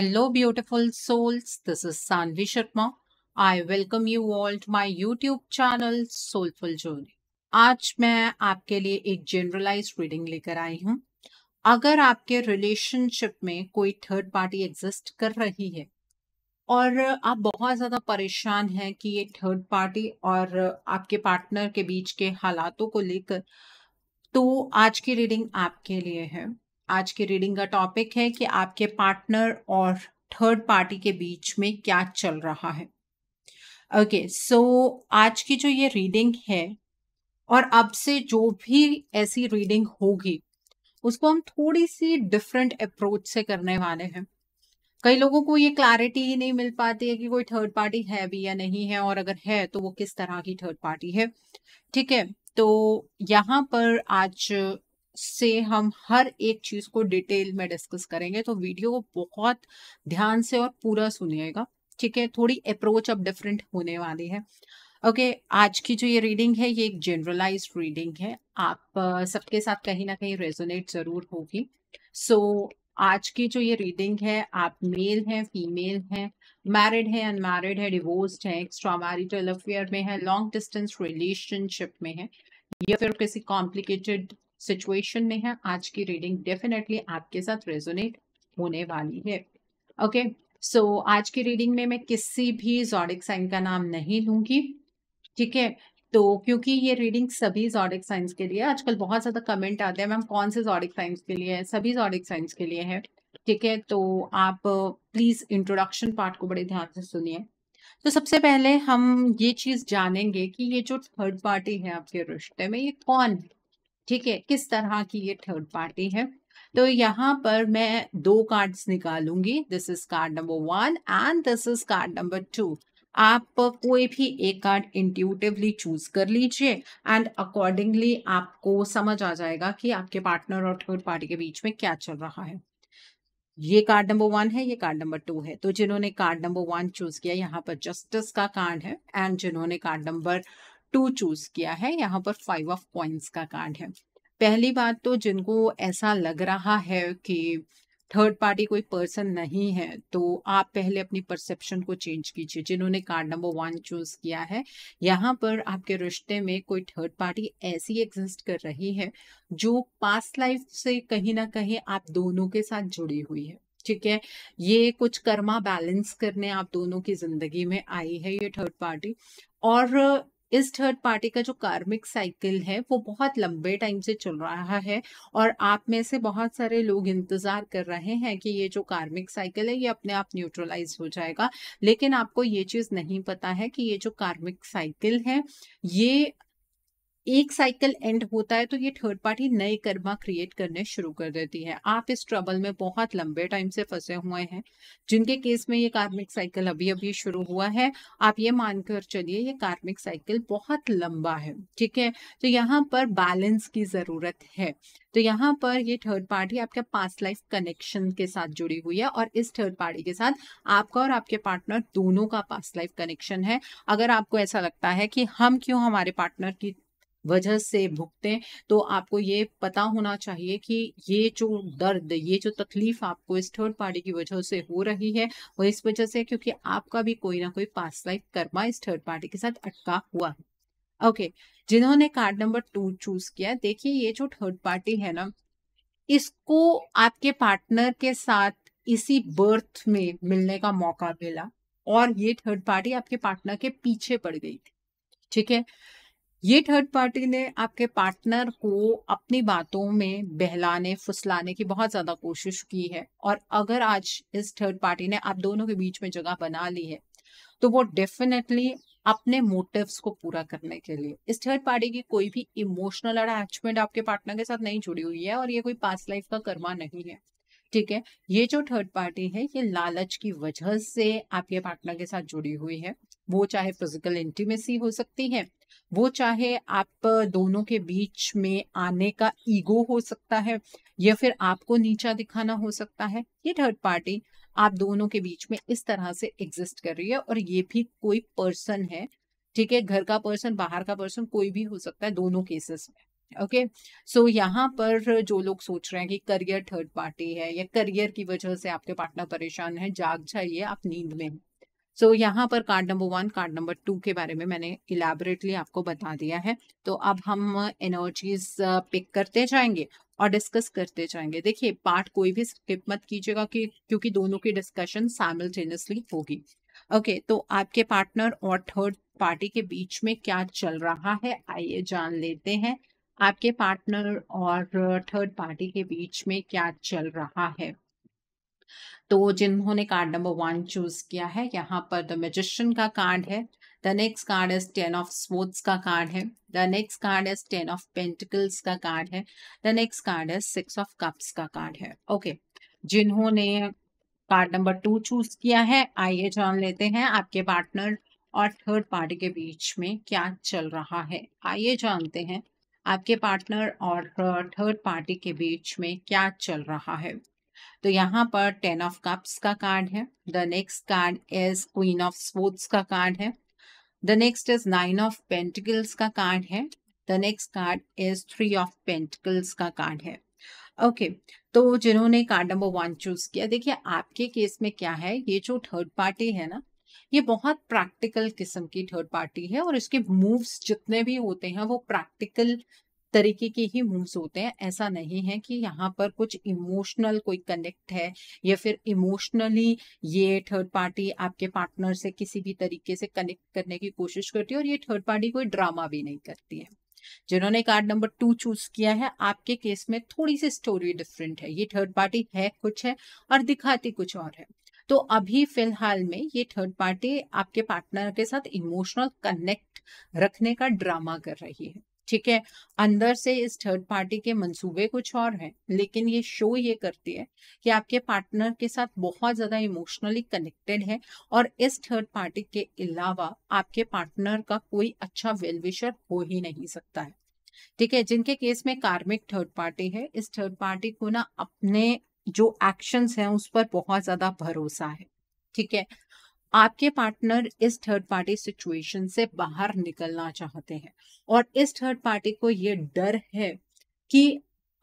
Hello beautiful souls, this is Sanvi Sharma. I welcome you all to my YouTube channel Soulful Journey. आज मैं आपके लिए एक generalized reading लेकर आई हूँ। अगर आपके relationship में कोई third party exist कर रही है और आप बहुत ज़्यादा परेशान हैं कि ये third party और आपके partner के बीच के हालातों को लेकर, तो आज की reading आपके लिए है। आज की रीडिंग का टॉपिक है कि आपके पार्टनर और थर्ड पार्टी के बीच में क्या चल रहा है। ओके, सो आज की जो ये रीडिंग है, और अब से जो भी ऐसी रीडिंग होगी उसको हम थोड़ी सी डिफरेंट अप्रोच से करने वाले हैं। कई लोगों को ये क्लैरिटी ही नहीं मिल पाती है कि कोई थर्ड पार्टी है भी या नहीं है, और अगर है तो वो किस तरह की थर्ड पार्टी है। ठीक है, तो यहाँ पर आज से हम हर एक चीज को डिटेल में डिस्कस करेंगे, तो वीडियो को बहुत ध्यान से और पूरा सुनिएगा। ठीक है, थोड़ी अप्रोच अब डिफरेंट होने वाली है। ओके, आज की जो ये रीडिंग है ये एक जनरलाइज्ड रीडिंग है। आप सबके साथ कहीं ना कहीं रेजोनेट जरूर होगी। सो आज की जो ये रीडिंग है, आप मेल हैं, फीमेल हैं, मैरिड है, अनमैरिड है, डिवोर्स्ड है, एक्स्ट्रा मैरिटल अफेयर में है, लॉन्ग डिस्टेंस रिलेशनशिप में है, या फिर किसी कॉम्प्लिकेटेड सिचुएशन में है, आज की रीडिंग डेफिनेटली आपके साथ रेजोनेट होने वाली है। ओके, सो आज की रीडिंग में मैं किसी भी ज़ोडिक साइन का नाम नहीं लूंगी। ठीक है, तो क्योंकि ये रीडिंग सभी ज़ोडिक साइंस के लिए, आजकल बहुत ज़्यादा कमेंट आते हैं मैम कौन से ज़ोडिक साइंस के लिए है, सभी ज़ोडिक साइंस के लिए है। ठीक है, तो आप प्लीज़ इंट्रोडक्शन पार्ट को बड़े ध्यान से सुनिए। तो सबसे पहले हम ये चीज़ जानेंगे कि ये जो थर्ड पार्टी है आपके रिश्ते में, ये कौन है। ठीक है, किस तरह की ये थर्ड पार्टी है। तो यहाँ पर मैं दो कार्ड्स निकालूंगी, this is card number 1 and this is card number 2। आप कोई भी एक कार्ड इंट्यूटिवली चूज कर लीजिए एंड अकॉर्डिंगली आपको समझ आ जाएगा कि आपके पार्टनर और थर्ड पार्टी के बीच में क्या चल रहा है। ये कार्ड नंबर 1 है, ये कार्ड नंबर 2 है। तो जिन्होंने कार्ड नंबर 1 चूज किया यहाँ पर जस्टिस का कार्ड है, एंड जिन्होंने कार्ड नंबर 2 चूज किया है यहाँ पर 5 ऑफ कॉइंस का कार्ड है। पहली बात तो जिनको ऐसा लग रहा है कि थर्ड पार्टी कोई पर्सन नहीं है, तो आप पहले अपनी परसेप्शन को चेंज कीजिए। जिन्होंने कार्ड नंबर 1 चूज किया है, यहाँ पर आपके रिश्ते में कोई थर्ड पार्टी ऐसी एग्जिस्ट कर रही है जो पास्ट लाइफ से कहीं ना कहीं आप दोनों के साथ जुड़ी हुई है। ठीक है, ये कुछ कर्मा बैलेंस करने आप दोनों की जिंदगी में आई है ये थर्ड पार्टी, और इस थर्ड पार्टी का जो कार्मिक साइकिल है वो बहुत लंबे टाइम से चल रहा है, और आप में से बहुत सारे लोग इंतजार कर रहे हैं कि ये जो कार्मिक साइकिल है ये अपने आप न्यूट्रलाइज हो जाएगा। लेकिन आपको ये चीज़ नहीं पता है कि ये जो कार्मिक साइकिल है, ये एक साइकिल एंड होता है तो ये थर्ड पार्टी नए कर्मा क्रिएट करने शुरू कर देती है। आप इस ट्रबल में बहुत लंबे टाइम से फंसे हुए हैं, जिनके केस में ये कार्मिक साइकिल अभी अभी शुरू हुआ है। आप ये मानकर चलिए ये कार्मिक साइकिल बहुत लंबा है। ठीक है, तो यहाँ पर बैलेंस की ज़रूरत है। तो यहाँ पर ये थर्ड पार्टी आपके पास्ट लाइफ कनेक्शन के साथ जुड़ी हुई है, और इस थर्ड पार्टी के साथ आपका और आपके पार्टनर दोनों का पास्ट लाइफ कनेक्शन है। अगर आपको ऐसा लगता है कि हम क्यों हमारे पार्टनर की वजह से भुगतें, तो आपको ये पता होना चाहिए कि ये जो दर्द, ये जो तकलीफ आपको इस थर्ड पार्टी की वजह से हो रही है, वो इस वजह से क्योंकि आपका भी कोई ना कोई पास्ट लाइफ कर्मा इस थर्ड पार्टी के साथ अटका हुआ है। ओके, जिन्होंने कार्ड नंबर 2 चूज किया, देखिए ये जो थर्ड पार्टी है ना, इसको आपके पार्टनर के साथ इसी बर्थ में मिलने का मौका मिला, और ये थर्ड पार्टी आपके पार्टनर के पीछे पड़ गई थी। ठीक है, ये थर्ड पार्टी ने आपके पार्टनर को अपनी बातों में बहलाने फुसलाने की बहुत ज़्यादा कोशिश की है, और अगर आज इस थर्ड पार्टी ने आप दोनों के बीच में जगह बना ली है, तो वो डेफिनेटली अपने मोटिव्स को पूरा करने के लिए। इस थर्ड पार्टी की कोई भी इमोशनल अटैचमेंट आपके पार्टनर के साथ नहीं जुड़ी हुई है, और ये कोई पास्ट लाइफ का कर्मा नहीं है। ठीक है, ये जो थर्ड पार्टी है ये लालच की वजह से आपके पार्टनर के साथ जुड़ी हुई है। वो चाहे फिजिकल इंटीमेसी हो सकती है, वो चाहे आप दोनों के बीच में आने का ईगो हो सकता है, या फिर आपको नीचा दिखाना हो सकता है। ये थर्ड पार्टी आप दोनों के बीच में इस तरह से एग्जिस्ट कर रही है, और ये भी कोई पर्सन है। ठीक है, घर का पर्सन, बाहर का पर्सन, कोई भी हो सकता है दोनों केसेस में। ओके सो यहाँ पर जो लोग सोच रहे हैं कि करियर थर्ड पार्टी है या करियर की वजह से आपके पार्टनर परेशान है, जाग जाइए, आप नींद में हैं। सो यहाँ पर कार्ड नंबर 1 कार्ड नंबर 2 के बारे में मैंने इलाबोरेटली आपको बता दिया है। तो अब हम एनर्जीज पिक करते जाएंगे और डिस्कस करते जाएंगे। देखिए पार्ट कोई भी स्किप मत कीजिएगा कि क्योंकि दोनों की डिस्कशन साइमल्टेनियसली होगी। ओके तो आपके पार्टनर और थर्ड पार्टी के बीच में क्या चल रहा है आइए जान लेते हैं। आपके पार्टनर और थर्ड पार्टी के बीच में क्या चल रहा है। तो जिन्होंने कार्ड नंबर 1 चूज किया है यहाँ पर द मैजिशियन का कार्ड है। The next card is 10 of swords का कार्ड है। The next card is 10 of pentacles का कार्ड है। The next card is 6 of cups का कार्ड है। ओके जिन्होंने कार्ड नंबर 2 चूज किया है आइए जान लेते हैं आपके पार्टनर और थर्ड पार्टी के बीच में क्या चल रहा है। आइए जानते हैं आपके पार्टनर और थर्ड पार्टी के बीच में क्या चल रहा है। तो यहाँ पर 10 ऑफ कप्स का कार्ड है। The next card is queen of swords का कार्ड है। The next is 9 of pentacles का कार्ड है। The next card is 3 of pentacles का कार्ड है। ओके तो जिन्होंने कार्ड नंबर 1 चूज किया, देखिए आपके केस में क्या है, ये जो थर्ड पार्टी है ना ये बहुत प्रैक्टिकल किस्म की थर्ड पार्टी है और इसके मूव्स जितने भी होते हैं वो प्रैक्टिकल तरीके के ही मूव्स होते हैं। ऐसा नहीं है कि यहाँ पर कुछ इमोशनल कोई कनेक्ट है या फिर इमोशनली ये थर्ड पार्टी आपके पार्टनर से किसी भी तरीके से कनेक्ट करने की कोशिश करती है और ये थर्ड पार्टी कोई ड्रामा भी नहीं करती है। जिन्होंने कार्ड नंबर 2 चूज किया है आपके केस में थोड़ी सी स्टोरी डिफरेंट है। ये थर्ड पार्टी है कुछ है और दिखाती कुछ और है। तो अभी फिलहाल में ये थर्ड पार्टी आपके पार्टनर के साथ इमोशनल कनेक्ट रखने का ड्रामा कर रही है, ठीक है। अंदर से इस थर्ड पार्टी के मंसूबे कुछ और हैं, लेकिन ये शो ये करती है कि आपके पार्टनर के साथ बहुत ज्यादा इमोशनली कनेक्टेड है और इस थर्ड पार्टी के अलावा आपके पार्टनर का कोई अच्छा वेलविशर हो ही नहीं सकता है, ठीक है। जिनके केस में कार्मिक थर्ड पार्टी है, इस थर्ड पार्टी को ना अपने जो एक्शंस हैं उस पर बहुत ज्यादा भरोसा है, ठीक है। आपके पार्टनर इस थर्ड पार्टी सिचुएशन से बाहर निकलना चाहते हैं और इस थर्ड पार्टी को ये डर है कि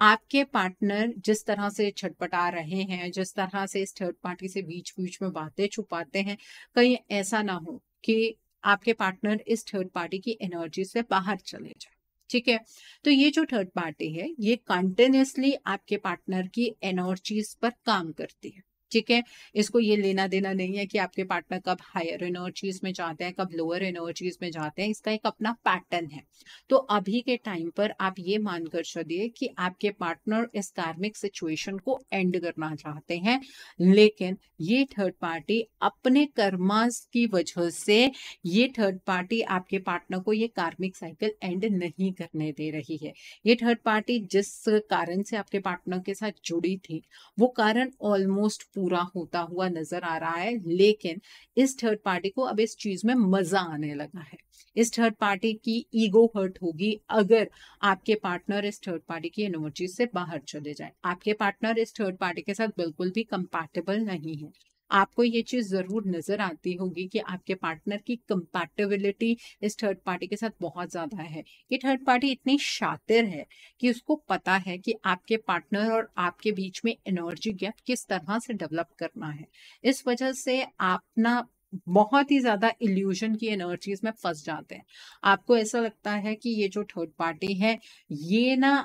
आपके पार्टनर जिस तरह से छटपटा रहे हैं, जिस तरह से इस थर्ड पार्टी से बीच बीच में बातें छुपाते हैं, कहीं ऐसा ना हो कि आपके पार्टनर इस थर्ड पार्टी की एनर्जी से बाहर चले जाए, ठीक है। तो ये जो थर्ड पार्टी है ये कंटिन्यूअसली आपके पार्टनर की एनर्जीज पर काम करती है, ठीक है। इसको ये लेना देना नहीं है कि आपके पार्टनर कब हायर एनर्जीज में जाते हैं कब लोअर एनर्जीज में जाते हैं, इसका एक अपना पैटर्न है। तो अभी के टाइम पर आप ये मानकर चलिए कि आपके पार्टनर इस कार्मिक सिचुएशन को एंड करना चाहते हैं, लेकिन ये थर्ड पार्टी अपने कर्मास की वजह से ये थर्ड पार्टी आपके पार्टनर को ये कार्मिक साइकिल एंड नहीं करने दे रही है। ये थर्ड पार्टी जिस कारण से आपके पार्टनर के साथ जुड़ी थी वो कारण ऑलमोस्ट पूरा होता हुआ नजर आ रहा है, लेकिन इस थर्ड पार्टी को अब इस चीज में मजा आने लगा है। इस थर्ड पार्टी की ईगो हर्ट होगी अगर आपके पार्टनर इस थर्ड पार्टी की एनर्जी से बाहर चले जाए। आपके पार्टनर इस थर्ड पार्टी के साथ बिल्कुल भी कंपैटिबल नहीं है। आपको ये चीज जरूर नजर आती होगी कि आपके पार्टनर की कंपैटिबिलिटी इस थर्ड पार्टी के साथ बहुत ज्यादा है। ये थर्ड पार्टी इतनी शातिर है कि उसको पता है कि आपके पार्टनर और आपके बीच में एनर्जी गैप किस तरह से डेवलप करना है। इस वजह से आप ना बहुत ही ज्यादा इल्यूजन की एनर्जीज में फंस जाते हैं। आपको ऐसा लगता है कि ये जो थर्ड पार्टी है ये ना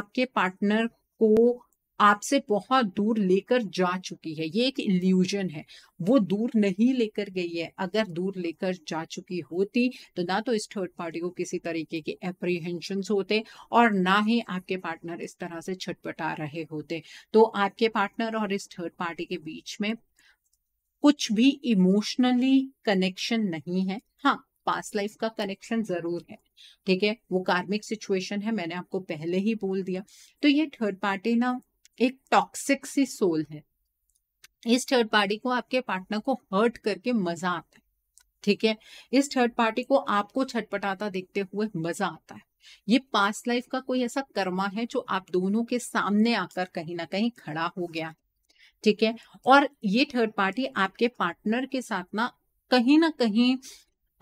आपके पार्टनर को आपसे बहुत दूर लेकर जा चुकी है, ये एक इल्यूजन है। वो दूर नहीं लेकर गई है, अगर दूर लेकर जा चुकी होती तो ना तो इस थर्ड पार्टी को किसी तरीके के एप्रीहेंशंस होते और ना ही आपके पार्टनर इस तरह से छटपटा रहे होते। तो आपके पार्टनर और इस थर्ड पार्टी के बीच में कुछ भी इमोशनली कनेक्शन नहीं है। हाँ, पास्ट लाइफ का कनेक्शन जरूर है, ठीक है। वो कार्मिक सिचुएशन है, मैंने आपको पहले ही बोल दिया। तो ये थर्ड पार्टी ना एक टॉक्सिक सी सोल है। इस थर्ड पार्टी को आपके पार्टनर को हर्ट करके मजा आता है, ठीक है। इस थर्ड पार्टी को आपको छटपटाता देखते हुए मजा आता है। ये पास्ट लाइफ का कोई ऐसा कर्मा है जो आप दोनों के सामने आकर कहीं ना कहीं खड़ा हो गया, ठीक है। और ये थर्ड पार्टी आपके पार्टनर के साथ ना कहीं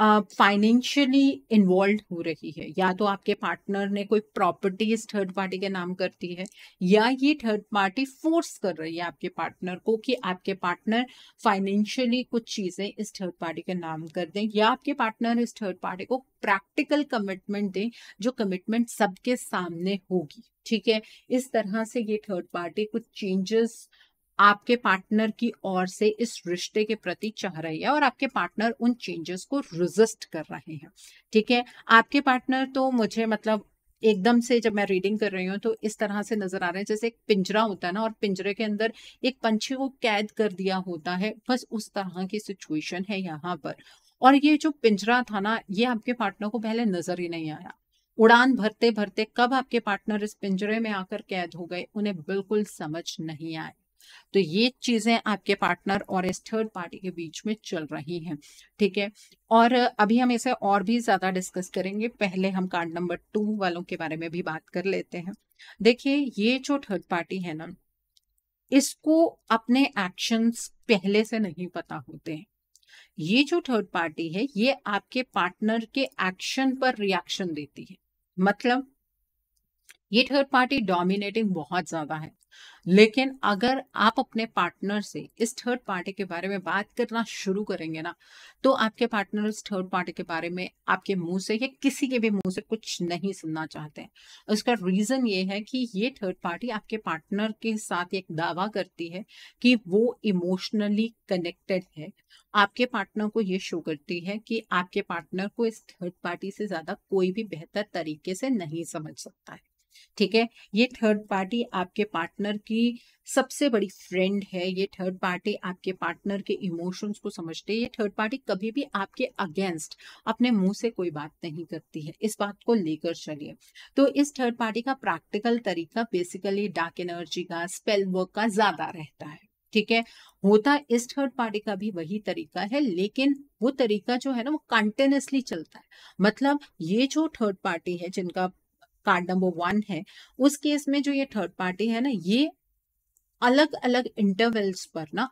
फाइनेंशियली इन्वॉल्व हो रही है, या तो आपके पार्टनर ने कोई प्रॉपर्टी इस थर्ड पार्टी के नाम करती है, या ये थर्ड पार्टी फोर्स कर रही है आपके पार्टनर को कि आपके पार्टनर फाइनेंशियली कुछ चीज़ें इस थर्ड पार्टी के नाम कर दें, या आपके पार्टनर इस थर्ड पार्टी को प्रैक्टिकल कमिटमेंट दें जो कमिटमेंट सबके सामने होगी। ठीक है, इस तरह से ये थर्ड पार्टी कुछ चेंजेस आपके पार्टनर की ओर से इस रिश्ते के प्रति चाह रही है और आपके पार्टनर उन चेंजेस को रिजिस्ट कर रहे हैं। ठीक है, आपके पार्टनर तो मुझे मतलब एकदम से जब मैं रीडिंग कर रही हूँ तो इस तरह से नजर आ रहे हैं जैसे एक पिंजरा होता है ना, और पिंजरे के अंदर एक पंछी को कैद कर दिया होता है, बस उस तरह की सिचुएशन है यहाँ पर। और ये जो पिंजरा था ना, ये आपके पार्टनर को पहले नजर ही नहीं आया, उड़ान भरते भरते कब आपके पार्टनर इस पिंजरे में आकर कैद हो गए उन्हें बिल्कुल समझ नहीं आए। तो ये चीजें आपके पार्टनर और इस थर्ड पार्टी के बीच में चल रही हैं। ठीक है, और अभी हम इसे और भी ज्यादा डिस्कस करेंगे, पहले हम कार्ड नंबर 2 वालों के बारे में भी बात कर लेते हैं। देखिए, ये जो थर्ड पार्टी है ना, इसको अपने एक्शंस पहले से नहीं पता होते हैं। ये जो थर्ड पार्टी है ये आपके पार्टनर के एक्शन पर रिएक्शन देती है, मतलब ये थर्ड पार्टी डोमिनेटिंग बहुत ज्यादा है, लेकिन अगर आप अपने पार्टनर से इस थर्ड पार्टी के बारे में बात करना शुरू करेंगे ना, तो आपके पार्टनर इस थर्ड पार्टी के बारे में आपके मुंह से या किसी के भी मुंह से कुछ नहीं सुनना चाहते हैं। उसका रीजन ये है कि ये थर्ड पार्टी आपके पार्टनर के साथ एक दावा करती है कि वो इमोशनली कनेक्टेड है, आपके पार्टनर को ये शो करती है कि आपके पार्टनर को इस थर्ड पार्टी से ज्यादा कोई भी बेहतर तरीके से नहीं समझ सकता है। ठीक है, ये थर्ड पार्टी आपके पार्टनर की सबसे बड़ी फ्रेंड है, ये थर्ड पार्टी आपके पार्टनर के इमोशंस को समझते है, ये थर्ड पार्टी कभी भी आपके अगेंस्ट अपने मुंह से कोई बात नहीं करती है, इस बात को लेकर चलिए। तो इस थर्ड पार्टी का प्रैक्टिकल तरीका बेसिकली डार्क एनर्जी का, स्पेल वर्क का ज्यादा रहता है। ठीक है, होता इस थर्ड पार्टी का भी वही तरीका है, लेकिन वो तरीका जो है ना वो कंटिन्यूअसली चलता है, मतलब ये जो थर्ड पार्टी है जिनका कार्ड नंबर 1 है, उस केस में जो ये थर्ड पार्टी है ना, ये अलग अलग इंटरवल्स पर ना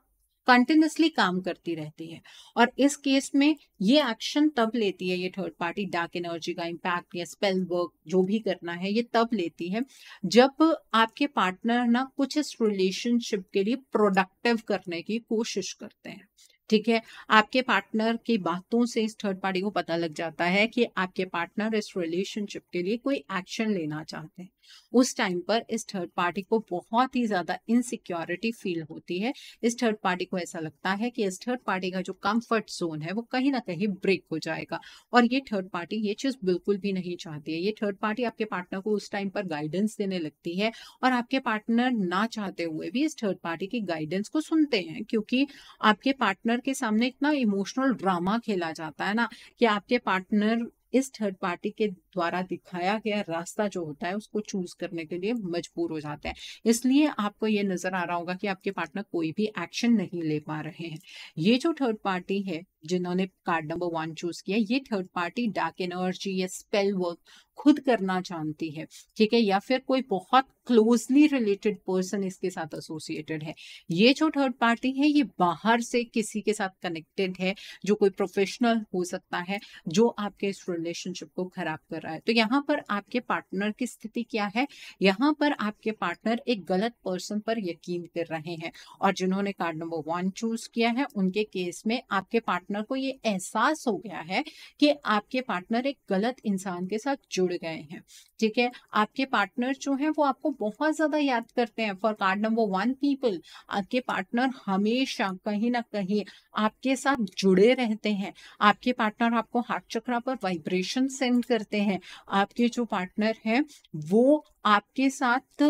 कंटिन्यूसली काम करती रहती है। और इस केस में ये एक्शन तब लेती है ये थर्ड पार्टी, डार्क एनर्जी का इम्पैक्ट या स्पेल वर्क जो भी करना है ये तब लेती है जब आपके पार्टनर ना कुछ इस रिलेशनशिप के लिए प्रोडक्टिव करने की कोशिश करते हैं। ठीक है, आपके पार्टनर की बातों से इस थर्ड पार्टी को पता लग जाता है कि आपके पार्टनर इस रिलेशनशिप के लिए कोई एक्शन लेना चाहते हैं। उस टाइम पर इस थर्ड पार्टी को बहुत ही ज्यादा इनसिक्योरिटी फील होती है, इस थर्ड पार्टी को ऐसा लगता है कि इस थर्ड पार्टी का जो कंफर्ट जोन है वो कहीं ना कहीं ब्रेक हो जाएगा, और ये थर्ड पार्टी ये चीज बिल्कुल भी नहीं चाहती है। ये थर्ड पार्टी आपके पार्टनर को उस टाइम पर गाइडेंस देने लगती है, और आपके पार्टनर ना चाहते हुए भी इस थर्ड पार्टी की गाइडेंस को सुनते हैं, क्योंकि आपके पार्टनर के सामने इतना इमोशनल ड्रामा खेला जाता है ना कि आपके पार्टनर इस थर्ड पार्टी के द्वारा दिखाया गया रास्ता जो होता है उसको चूज करने के लिए मजबूर हो जाते हैं। इसलिए आपको ये नजर आ रहा होगा कि आपके पार्टनर कोई भी एक्शन नहीं ले पा रहे हैं। ये जो थर्ड पार्टी है जिन्होंने कार्ड नंबर 1 चूज किया, ये थर्ड पार्टी डार्क एनर्जी या स्पेल वर्क खुद करना जानती है। ठीक है, या फिर कोई बहुत क्लोजली रिलेटेड पर्सन इसके साथ एसोसिएटेड है। ये जो थर्ड पार्टी है ये बाहर से किसी के साथ कनेक्टेड है जो कोई प्रोफेशनल हो सकता है जो आपके इस रिलेशनशिप को खराब कर रहा है। तो यहाँ पर आपके पार्टनर की स्थिति क्या है, यहाँ पर आपके पार्टनर एक गलत पर्सन पर यकीन कर रहे हैं, और जिन्होंने कार्ड नंबर 1 चूज किया है उनके केस में आपके पार्टनर को ये एहसास हो गया है कि आपके पार्टनर एक गलत इंसान के साथ जुड़ गए हैं। ठीक है, आपके पार्टनर जो है वो आपको बहुत ज्यादा याद करते हैं। फॉर कार्ड नंबर 1 पीपल, आपके पार्टनर हमेशा कहीं ना कहीं आपके साथ जुड़े रहते हैं। आपके पार्टनर आपको हार्ट चक्रा पर वाइब्रेशन सेंड करते हैं। आपके जो पार्टनर है वो आपके साथ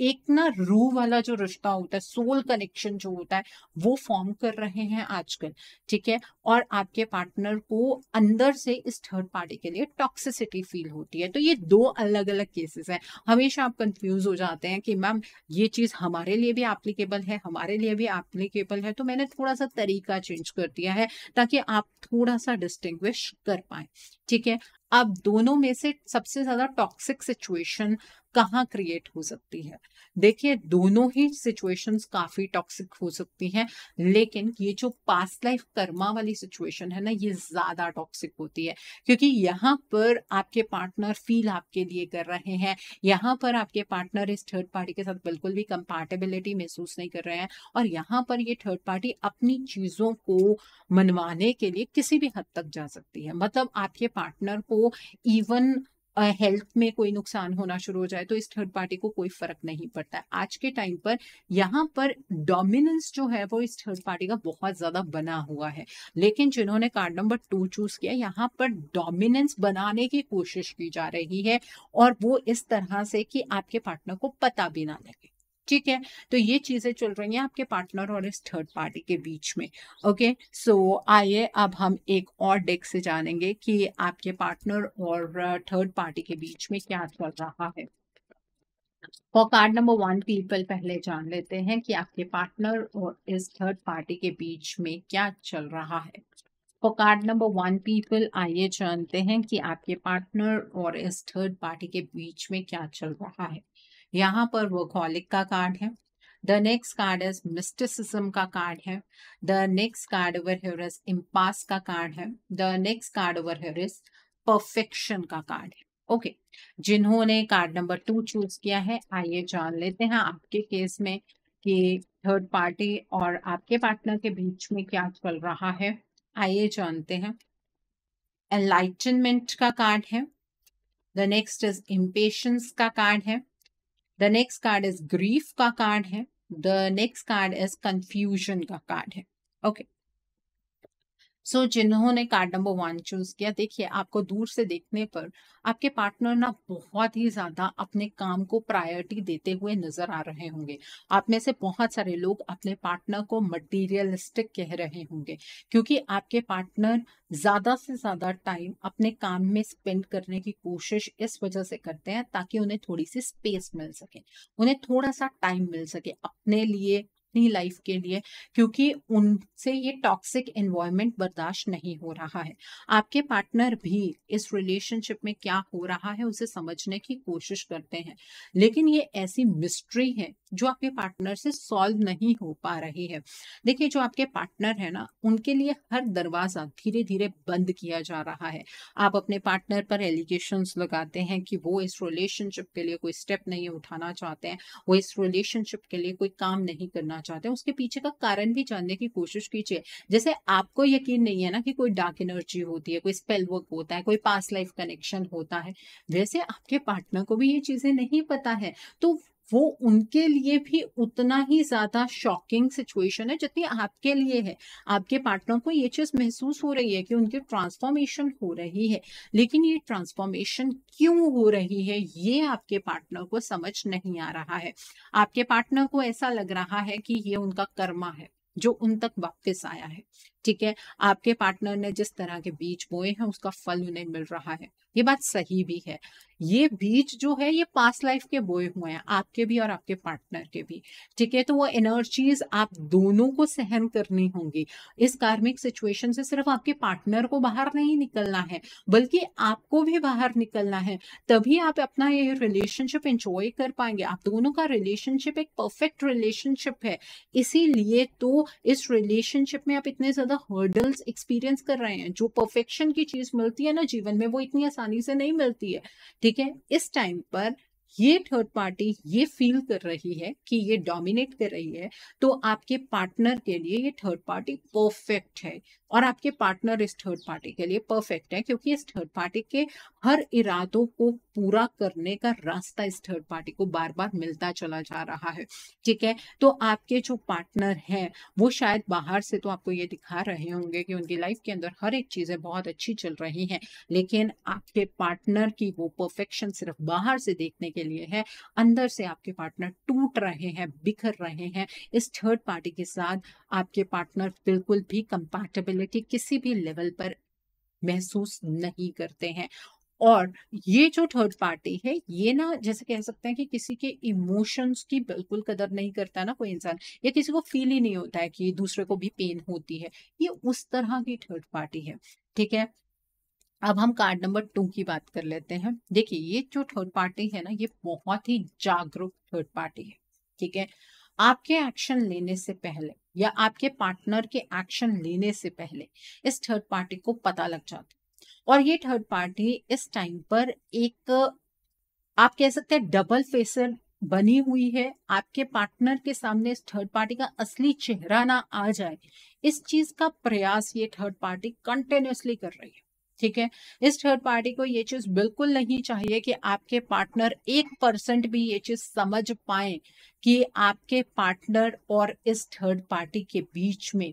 एक ना रूह वाला जो रिश्ता होता है, सोल कनेक्शन जो होता है वो फॉर्म कर रहे हैं आजकल। ठीक है, और आपके पार्टनर को अंदर से इस थर्ड पार्टी के लिए टॉक्सिसिटी फील होती है। तो ये दो अलग अलग केसेस हैं। हमेशा आप कंफ्यूज हो जाते हैं कि मैम ये चीज हमारे लिए भी एप्लीकेबल है, हमारे लिए भी एप्लीकेबल है, तो मैंने थोड़ा सा तरीका चेंज कर दिया है ताकि आप थोड़ा सा डिस्टिंग्विश कर पाए। ठीक है, आप दोनों में से सबसे ज्यादा टॉक्सिक सिचुएशन कहाँ क्रिएट हो सकती है। देखिए दोनों ही सिचुएशंस काफी टॉक्सिक हो सकती हैं, लेकिन ये जो पास्ट लाइफ कर्मा वाली सिचुएशन है ना, ये ज्यादा टॉक्सिक होती है, क्योंकि यहाँ पर आपके पार्टनर फील आपके लिए कर रहे हैं, यहाँ पर आपके पार्टनर इस थर्ड पार्टी के साथ बिल्कुल भी कंपैटिबिलिटी महसूस नहीं कर रहे हैं, और यहाँ पर ये थर्ड पार्टी अपनी चीजों को मनवाने के लिए किसी भी हद तक जा सकती है। मतलब आपके पार्टनर को इवन हेल्थ में कोई नुकसान होना शुरू हो जाए तो इस थर्ड पार्टी को कोई फर्क नहीं पड़ता है। आज के टाइम पर यहाँ पर डोमिनेंस जो है वो इस थर्ड पार्टी का बहुत ज्यादा बना हुआ है, लेकिन जिन्होंने कार्ड नंबर 2 चूज किया यहाँ पर डोमिनेंस बनाने की कोशिश की जा रही है, और वो इस तरह से कि आपके पार्टनर को पता भी ना लगे। ठीक है, तो ये चीजें चल रही हैं आपके पार्टनर और इस थर्ड पार्टी के बीच में। ओके, सो आइए अब हम एक और डेक से जानेंगे कि आपके पार्टनर और थर्ड पार्टी के बीच में क्या चल रहा है। और कार्ड नंबर 1 पीपल पहले जान लेते हैं कि आपके पार्टनर और इस थर्ड पार्टी के बीच में क्या चल रहा है। और कार्ड नंबर 1 पीपल, आइए जानते हैं कि आपके पार्टनर और इस थर्ड पार्टी के बीच में क्या चल रहा है। यहाँ पर वर्कहॉलिक का कार्ड है, the next card is mysticism का कार्ड है, the next card over here is impasse का कार्ड है, the next card over here is perfection का कार्ड है। ओके, जिन्होंने कार्ड नंबर 2 चूज किया है, आइए जान लेते हैं आपके केस में कि थर्ड पार्टी और आपके पार्टनर के बीच में क्या चल रहा है। आइए जानते हैं, एनलाइटनमेंट का कार्ड है, द नेक्स्ट इज इम्पेशंस का कार्ड है, the next card is grief का कार्ड है, the next card is confusion का कार्ड है। ओके, सो जिन्होंने कार्ड नंबर 1 चूज किया, देखिए आपको दूर से देखने पर आपके पार्टनर ना बहुत ही ज्यादा अपने काम को प्रायोरिटी देते हुए नजर आ रहे होंगे। आप में से बहुत सारे लोग अपने पार्टनर को मटेरियलिस्टिक कह रहे होंगे, क्योंकि आपके पार्टनर ज्यादा से ज्यादा टाइम अपने काम में स्पेंड करने की कोशिश इस वजह से करते हैं ताकि उन्हें थोड़ी सी स्पेस मिल सके, उन्हें थोड़ा सा टाइम मिल सके अपने लिए, अपनी लाइफ के लिए, क्योंकि उनसे ये टॉक्सिक एनवायरनमेंट बर्दाश्त नहीं हो रहा है। आपके पार्टनर भी इस रिलेशनशिप में क्या हो रहा है उसे समझने की कोशिश करते हैं, लेकिन ये ऐसी मिस्ट्री है जो आपके पार्टनर से सॉल्व नहीं हो पा रही है। देखिए जो आपके पार्टनर है ना, उनके लिए हर दरवाजा धीरे धीरे बंद किया जा रहा है। आप अपने पार्टनर पर एलिगेशंस लगाते हैं कि वो इस रिलेशनशिप के लिए कोई स्टेप नहीं उठाना चाहते हैं, वो इस रिलेशनशिप के लिए कोई काम नहीं करना चाहते हैं। उसके पीछे का कारण भी जानने की कोशिश कीजिए। जैसे आपको यकीन नहीं है ना कि कोई डार्क एनर्जी होती है, कोई स्पेल वर्क होता है, कोई पास्ट लाइफ कनेक्शन होता है, वैसे आपके पार्टनर को भी ये चीजें नहीं पता है, तो वो उनके लिए भी उतना ही ज्यादा शॉकिंग सिचुएशन है जितनी आपके लिए है। आपके पार्टनर को ये चीज महसूस हो रही है कि उनकी ट्रांसफॉर्मेशन हो रही है, लेकिन ये ट्रांसफॉर्मेशन क्यों हो रही है ये आपके पार्टनर को समझ नहीं आ रहा है। आपके पार्टनर को ऐसा लग रहा है कि ये उनका कर्मा है जो उन तक वापस आया है। ठीक है, आपके पार्टनर ने जिस तरह के बीज बोए हैं उसका फल उन्हें मिल रहा है, ये बात सही भी है। ये बीज जो है ये पास्ट लाइफ के बोए हुए हैं, आपके भी और आपके पार्टनर के भी। ठीक है, तो वो एनर्जीज आप दोनों को सहन करनी होंगी। इस कार्मिक सिचुएशन से सिर्फ आपके पार्टनर को बाहर नहीं निकलना है, बल्कि आपको भी बाहर निकलना है, तभी आप अपना ये रिलेशनशिप एंजॉय कर पाएंगे। आप दोनों का रिलेशनशिप एक परफेक्ट रिलेशनशिप है, इसीलिए तो इस रिलेशनशिप में आप इतने ज्यादा हर्डल्स एक्सपीरियंस कर रहे हैं। जो परफेक्शन की चीज मिलती है ना जीवन में, वो इतनी आसानी से नहीं मिलती है। ठीक है, इस टाइम पर ये थर्ड पार्टी ये फील कर रही है कि ये डोमिनेट कर रही है, तो आपके पार्टनर के लिए ये थर्ड पार्टी परफेक्ट है और आपके पार्टनर इस थर्ड पार्टी के लिए परफेक्ट है, क्योंकि इस थर्ड पार्टी के हर इरादों को पूरा करने का रास्ता इस थर्ड पार्टी को बार बार मिलता चला जा रहा है। ठीक है, तो आपके जो पार्टनर हैं वो शायद बाहर से तो आपको ये दिखा रहे होंगे कि उनकी लाइफ के अंदर हर एक चीजें बहुत अच्छी चल रही हैं, लेकिन आपके पार्टनर की वो परफेक्शन सिर्फ बाहर से देखने के लिए है, अंदर से आपके पार्टनर टूट रहे हैं, बिखर रहे हैं। इस थर्ड पार्टी के साथ आपके पार्टनर बिल्कुल भी कंपैटिबिलिटी किसी भी लेवल पर महसूस नहीं करते हैं, और ये जो थर्ड पार्टी है ये ना जैसे कह सकते हैं कि किसी के इमोशंस की बिल्कुल कदर नहीं करता ना कोई इंसान, या किसी को फील ही नहीं होता है कि दूसरे को भी पेन होती है, ये उस तरह की थर्ड पार्टी है। ठीक है, अब हम कार्ड नंबर 2 की बात कर लेते हैं। देखिए ये जो थर्ड पार्टी है ना, ये बहुत ही जागरूक थर्ड पार्टी है, ठीक है। आपके एक्शन लेने से पहले या आपके पार्टनर के एक्शन लेने से पहले इस थर्ड पार्टी को पता लग जाता है, और ये थर्ड पार्टी इस टाइम पर एक आप कह सकते हैं डबल फेसर बनी हुई है। आपके पार्टनर के सामने इस थर्ड पार्टी का असली चेहरा ना आ जाए, इस चीज का प्रयास ये थर्ड पार्टी कंटिन्यूअसली कर रही है, ठीक है। इस थर्ड पार्टी को ये चीज बिल्कुल नहीं चाहिए कि आपके पार्टनर 1% भी ये चीज समझ पाए कि आपके पार्टनर और इस थर्ड पार्टी के बीच में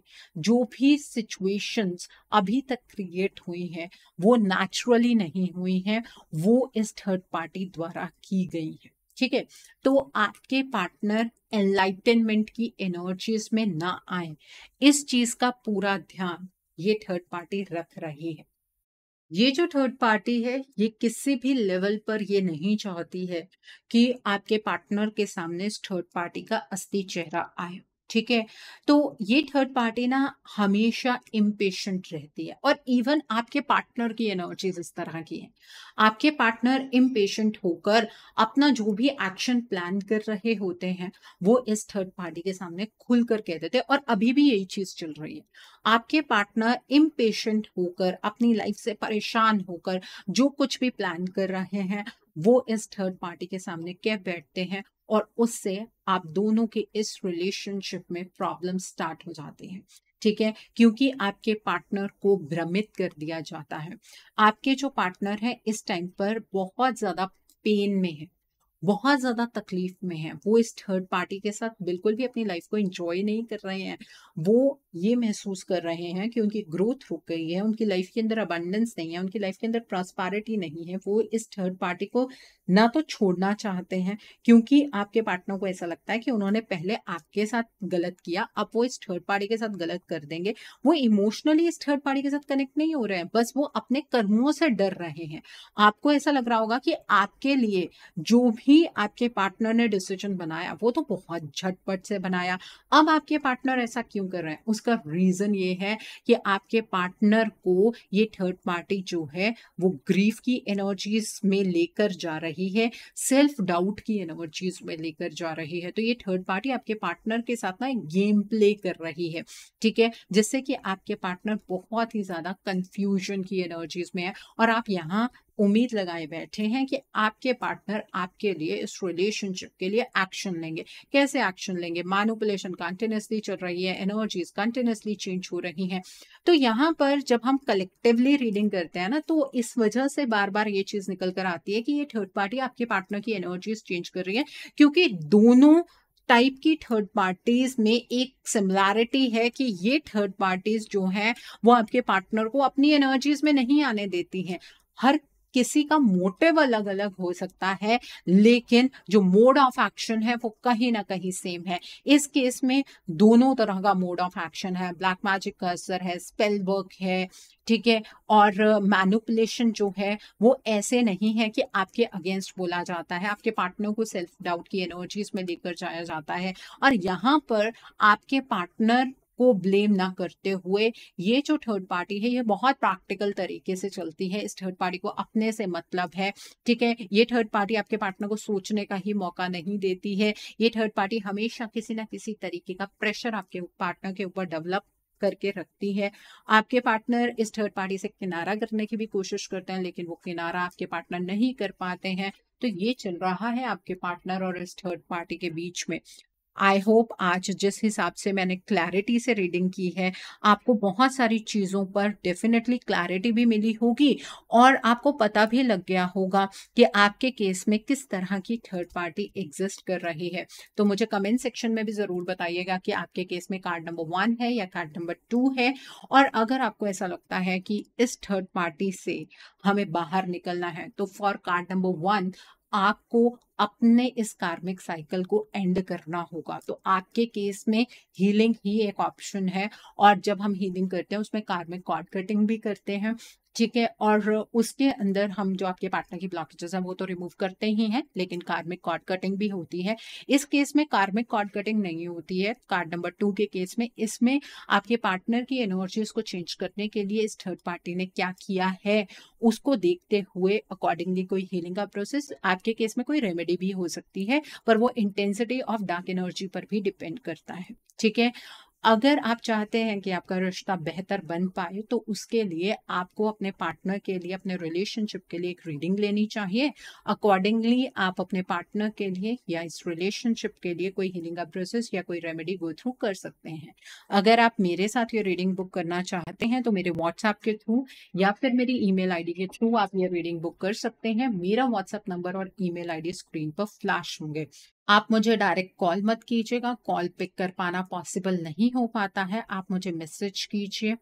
जो भी सिचुएशंस अभी तक क्रिएट हुई हैं वो नेचुरली नहीं हुई हैं, वो इस थर्ड पार्टी द्वारा की गई है, ठीक है। तो आपके पार्टनर एनलाइटनमेंट की एनर्जीज में ना आए, इस चीज का पूरा ध्यान ये थर्ड पार्टी रख रही है। ये जो थर्ड पार्टी है ये किसी भी लेवल पर ये नहीं चाहती है कि आपके पार्टनर के सामने इस थर्ड पार्टी का असली चेहरा आए, ठीक है। तो ये थर्ड पार्टी ना हमेशा इम्पेशेंट रहती है, और इवन आपके पार्टनर की एनर्जीज इस तरह की है। आपके पार्टनर इम्पेशेंट होकर अपना जो भी एक्शन प्लान कर रहे होते हैं वो इस थर्ड पार्टी के सामने खुलकर कह देते हैं, और अभी भी यही चीज चल रही है। आपके पार्टनर इम्पेशेंट होकर अपनी लाइफ से परेशान होकर जो कुछ भी प्लान कर रहे हैं वो इस थर्ड पार्टी के सामने कह बैठते हैं, और उससे आप दोनों के इस रिलेशनशिप में प्रॉब्लम स्टार्ट हो जाती है, ठीक है। क्योंकि आपके पार्टनर को भ्रमित कर दिया जाता है। आपके जो पार्टनर है इस टाइम पर बहुत ज्यादा पेन में है, बहुत ज्यादा तकलीफ में है। वो इस थर्ड पार्टी के साथ बिल्कुल भी अपनी लाइफ को एंजॉय नहीं कर रहे हैं। वो ये महसूस कर रहे हैं कि उनकी ग्रोथ रुक गई है, उनकी लाइफ के अंदर अबंडेंस नहीं है, उनकी लाइफ के अंदर प्रॉस्पेरिटी नहीं है। वो इस थर्ड पार्टी को ना तो छोड़ना चाहते हैं, क्योंकि आपके पार्टनर को ऐसा लगता है कि उन्होंने पहले आपके साथ गलत किया, अब वो इस थर्ड पार्टी के साथ गलत कर देंगे। वो इमोशनली इस थर्ड पार्टी के साथ कनेक्ट नहीं हो रहे हैं, बस वो अपने कर्मों से डर रहे हैं। आपको ऐसा लग रहा होगा कि आपके लिए जो ही आपके पार्टनर ने डिसीजन बनाया वो तो बहुत झटपट से बनाया। अब आपके पार्टनर ऐसा क्यों कर रहे हैं, उसका रीजन ये है कि आपके पार्टनर को ये थर्ड पार्टी जो है वो ग्रीफ की एनर्जीज में लेकर जा रही है, सेल्फ डाउट की एनर्जीज में लेकर जा रही है। तो ये थर्ड पार्टी आपके पार्टनर के साथ ना गेम प्ले कर रही है, ठीक है, जिससे कि आपके पार्टनर बहुत ही ज्यादा कंफ्यूजन की एनर्जीज में है, और आप यहाँ उम्मीद लगाए बैठे हैं कि आपके पार्टनर आपके लिए इस रिलेशनशिप के लिए एक्शन लेंगे। कैसे एक्शन लेंगे? मैनिपुलेशन कंटिन्यूअसली चल रही है, एनर्जीज कंटिन्यूअसली चेंज हो रही हैं। तो यहाँ पर जब हम कलेक्टिवली रीडिंग करते हैं ना, तो इस वजह से बार बार ये चीज निकल कर आती है कि ये थर्ड पार्टी आपके पार्टनर की एनर्जीज चेंज कर रही है, क्योंकि दोनों टाइप की थर्ड पार्टीज में एक सिमिलैरिटी है कि ये थर्ड पार्टीज जो हैं वो आपके पार्टनर को अपनी एनर्जीज में नहीं आने देती हैं। हर किसी का मोटिव अलग अलग हो सकता है, लेकिन जो मोड ऑफ एक्शन है वो कहीं ना कहीं सेम है। इस केस में दोनों तरह का मोड ऑफ एक्शन है, ब्लैक मैजिक का असर है, स्पेल वर्क है, ठीक है, और मैनिपुलेशन जो है वो ऐसे नहीं है कि आपके अगेंस्ट बोला जाता है, आपके पार्टनर को सेल्फ डाउट की एनर्जीज में लेकर जाया जाता है। और यहाँ पर आपके पार्टनर को ब्लेम ना करते हुए ये जो थर्ड पार्टी है ये बहुत प्रैक्टिकल तरीके से चलती है। इस थर्ड पार्टी को अपने से मतलब है, ठीक है। ये थर्ड पार्टी आपके पार्टनर को सोचने का ही मौका नहीं देती है। ये थर्ड पार्टी हमेशा किसी ना किसी तरीके का प्रेशर आपके पार्टनर के ऊपर डेवलप करके रखती है। आपके पार्टनर इस थर्ड पार्टी से किनारा करने की भी कोशिश करते हैं, लेकिन वो किनारा आपके पार्टनर नहीं कर पाते हैं। तो ये चल रहा है आपके पार्टनर और इस थर्ड पार्टी के बीच में। आई होप आज जिस हिसाब से मैंने क्लैरिटी से रीडिंग की है, आपको बहुत सारी चीज़ों पर डेफिनेटली क्लैरिटी भी मिली होगी, और आपको पता भी लग गया होगा कि आपके केस में किस तरह की थर्ड पार्टी एग्जिस्ट कर रही है। तो मुझे कमेंट सेक्शन में भी ज़रूर बताइएगा कि आपके केस में कार्ड नंबर 1 है या कार्ड नंबर 2 है, और अगर आपको ऐसा लगता है कि इस थर्ड पार्टी से हमें बाहर निकलना है, तो फॉर कार्ड नंबर 1 आपको अपने इस कार्मिक साइकिल को एंड करना होगा। तो आपके केस में हीलिंग ही एक ऑप्शन है, और जब हम हीलिंग करते हैं उसमें कार्मिक कॉर्ड कटिंग भी करते हैं, ठीक है। और उसके अंदर हम जो आपके पार्टनर की ब्लॉकेजेस हैं वो तो रिमूव करते ही हैं, लेकिन कार्मिक कॉर्ड कटिंग भी होती है। इस केस में कार्मिक कॉर्ड कटिंग नहीं होती है कार्ड नंबर 2 के केस में। इसमें आपके पार्टनर की एनर्जीज को चेंज करने के लिए इस थर्ड पार्टी ने क्या किया है उसको देखते हुए अकॉर्डिंगली कोई हीलिंग का प्रोसेस, आपके केस में कोई रेमेडी भी हो सकती है, पर वो इंटेंसिटी ऑफ डार्क एनर्जी पर भी डिपेंड करता है, ठीक है। अगर आप चाहते हैं कि आपका रिश्ता बेहतर बन पाए तो उसके लिए आपको अपने पार्टनर के लिए, अपने रिलेशनशिप के लिए एक रीडिंग लेनी चाहिए। अकॉर्डिंगली आप अपने पार्टनर के लिए या इस रिलेशनशिप के लिए कोई हीलिंग का प्रोसेस या कोई रेमेडी गो थ्रू कर सकते हैं। अगर आप मेरे साथ ये रीडिंग बुक करना चाहते हैं तो मेरे व्हाट्सएप के थ्रू या फिर मेरी ईमेल आईडी के थ्रू आप ये रीडिंग बुक कर सकते हैं। मेरा व्हाट्सएप नंबर और ईमेल आईडी स्क्रीन पर फ्लैश होंगे। आप मुझे डायरेक्ट कॉल मत कीजिएगा, कॉल पिक कर पाना पॉसिबल नहीं हो पाता है। आप मुझे मैसेज कीजिए,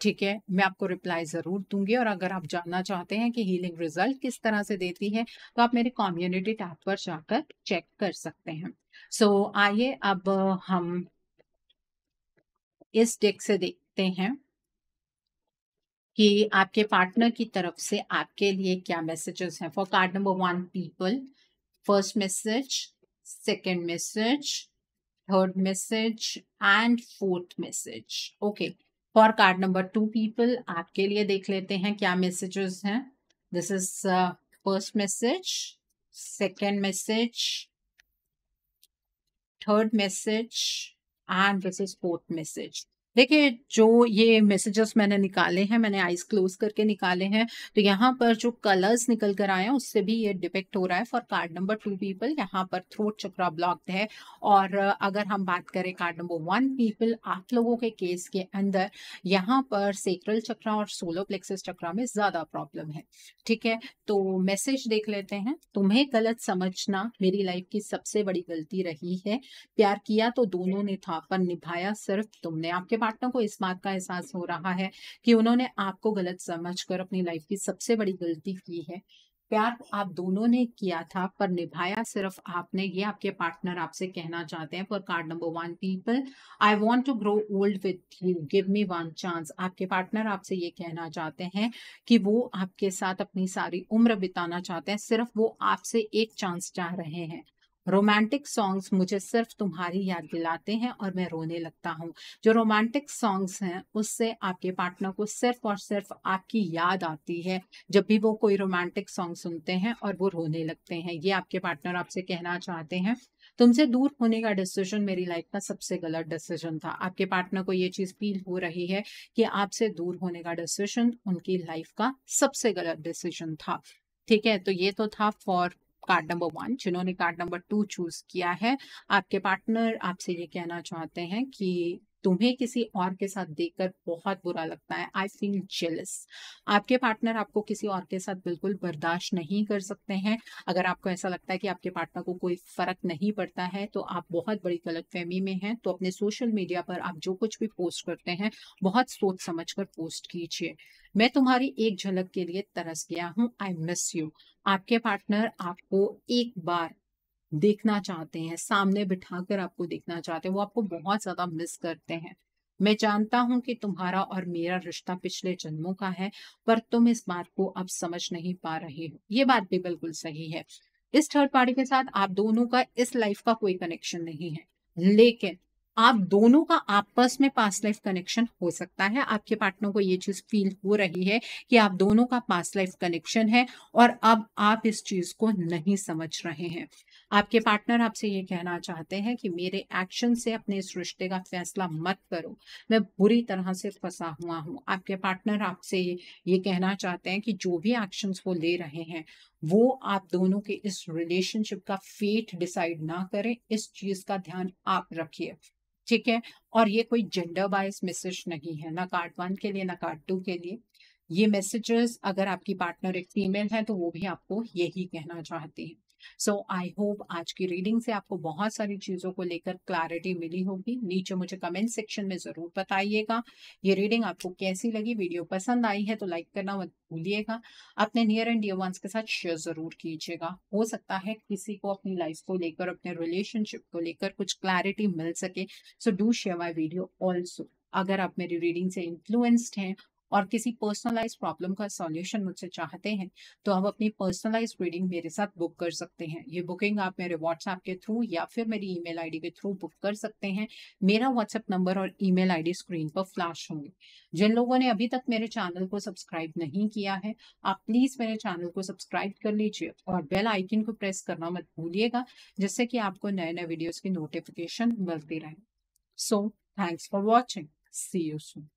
ठीक है, मैं आपको रिप्लाई जरूर दूंगी। और अगर आप जानना चाहते हैं कि हीलिंग रिजल्ट किस तरह से देती है तो आप मेरे कम्युनिटी टैब पर जाकर चेक कर सकते हैं। सो आइए अब हम इस डेक से देखते हैं कि आपके पार्टनर की तरफ से आपके लिए क्या मैसेजेस हैं। For card number 1 people, first message, second message, third message and fourth message. Okay, for card number 2 people आपके लिए देख लेते हैं क्या मैसेजेस हैं। This is first message, second message, third message and this is fourth message. देखिए, जो ये मैसेजेस मैंने निकाले हैं, मैंने आईज क्लोज करके निकाले हैं, तो यहाँ पर जो कलर्स निकल कर आए हैं उससे भी ये डिपेक्ट हो रहा है। फॉर कार्ड नंबर 2 पीपल यहाँ पर थ्रोट चक्रा ब्लॉक्ड है। और अगर हम बात करें कार्ड नंबर 1 पीपल, आप लोगों के केस के अंदर यहाँ पर सेक्रल चक्रा और सोलर प्लेक्सस चक्रा में ज्यादा प्रॉब्लम है, ठीक है। तो मैसेज देख लेते हैं। तुम्हें गलत समझना मेरी लाइफ की सबसे बड़ी गलती रही है। प्यार किया तो दोनों ने था, पर निभाया सिर्फ तुमने। आपके पार्टनर को इस बात का एहसास हो रहा है कि उन्होंने आपको गलत समझकर अपनी लाइफ की सबसे बड़ी गलती की है। प्यार आप दोनों ने किया था पर निभाया सिर्फ आपने, ये आपके पार्टनर आपसे कहना चाहते हैं। For card number 1 people, I want to grow old with you, give me one chance. आपके पार्टनर आपसे ये कहना चाहते हैं कि वो आपके साथ अपनी सारी उम्र बिताना चाहते हैं, सिर्फ वो आपसे एक चांस चाह रहे हैं। रोमांटिक सॉन्ग्स मुझे सिर्फ तुम्हारी याद दिलाते हैं और मैं रोने लगता हूँ। जो रोमांटिक सॉन्ग्स हैं उससे आपके पार्टनर को सिर्फ और सिर्फ आपकी याद आती है। जब भी वो कोई रोमांटिक सॉन्ग सुनते हैं और वो रोने लगते हैं, ये आपके पार्टनर आपसे कहना चाहते हैं। तुमसे दूर होने का डिसीजन मेरी लाइफ का सबसे गलत डिसीजन था। आपके पार्टनर को ये चीज फील हो रही है कि आपसे दूर होने का डिसीजन उनकी लाइफ का सबसे गलत डिसीजन था, ठीक है। तो ये तो था फॉर कार्ड नंबर 1। जिन्होंने कार्ड नंबर 2 चूज किया है, आपके पार्टनर आपसे ये कहना चाहते हैं कि तुम्हें किसी और के साथ देखकर बहुत बुरा लगता है। I feel jealous. आपके पार्टनर आपको किसी और के साथ बिल्कुल बर्दाश्त नहीं कर सकते हैं। अगर आपको ऐसा लगता है कि आपके पार्टनर को कोई फर्क नहीं पड़ता है तो आप बहुत बड़ी गलतफहमी में हैं। तो अपने सोशल मीडिया पर आप जो कुछ भी पोस्ट करते हैं बहुत सोच समझ कर पोस्ट कीजिए। मैं तुम्हारी एक झलक के लिए तरस गया हूँ। I miss you. आपके पार्टनर आपको एक बार देखना चाहते हैं, सामने बिठाकर आपको देखना चाहते हैं। वो आपको बहुत ज्यादा मिस करते हैं। मैं जानता हूं कि तुम्हारा और मेरा रिश्ता पिछले जन्मों का है, पर तुम इस बात को अब समझ नहीं पा रहे हो। ये बात भी बिल्कुल सही है। इस थर्ड पार्टी के साथ आप दोनों का इस लाइफ का कोई कनेक्शन नहीं है, लेकिन आप दोनों का आपस में पास्ट लाइफ कनेक्शन हो सकता है। आपके पार्टनर को ये चीज फील हो रही है कि आप दोनों का पास्ट लाइफ कनेक्शन है और अब आप इस चीज को नहीं समझ रहे हैं। आपके पार्टनर आपसे ये कहना चाहते हैं कि मेरे एक्शन से अपने इस रिश्ते का फैसला मत करो, मैं बुरी तरह से फंसा हुआ हूँ। आपके पार्टनर आपसे ये कहना चाहते हैं कि जो भी एक्शंस वो ले रहे हैं वो आप दोनों के इस रिलेशनशिप का फेट डिसाइड ना करें, इस चीज का ध्यान आप रखिए, ठीक है। और ये कोई जेंडर बायस मैसेज नहीं है, ना कार्ड 1 के लिए ना कार्ड 2 के लिए। ये मैसेजेस अगर आपकी पार्टनर एक फीमेल है तो वो भी आपको यही कहना चाहते हैं। सो आई होप आज की रीडिंग से आपको बहुत सारी चीजों को लेकर क्लैरिटी मिली होगी। नीचे मुझे कमेंट सेक्शन में जरूर बताइएगा ये रीडिंग आपको कैसी लगी। वीडियो पसंद आई है तो लाइक करना मत भूलिएगा, अपने नियर एंड डियर वंस के साथ शेयर जरूर कीजिएगा। हो सकता है किसी को अपनी लाइफ को लेकर, अपने रिलेशनशिप को लेकर कुछ क्लैरिटी मिल सके। So do share my video also. अगर आप मेरी रीडिंग से इन्फ्लुएंस्ड हैं और किसी पर्सनलाइज प्रॉब्लम का सॉल्यूशन मुझसे चाहते हैं तो आप अपनी पर्सनलाइज रीडिंग मेरे साथ बुक कर सकते हैं। ये बुकिंग आप मेरे व्हाट्सएप के थ्रू या फिर मेरी ईमेल आईडी के थ्रू बुक कर सकते हैं। मेरा व्हाट्सएप नंबर और ईमेल आईडी स्क्रीन पर फ्लैश होंगे। जिन लोगों ने अभी तक मेरे चैनल को सब्सक्राइब नहीं किया है, आप प्लीज मेरे चैनल को सब्सक्राइब कर लीजिए और बेल आइकन को प्रेस करना मत भूलिएगा, जिससे कि आपको नए नए वीडियोज की नोटिफिकेशन मिलती रहे। So thanks for watching, see you soon.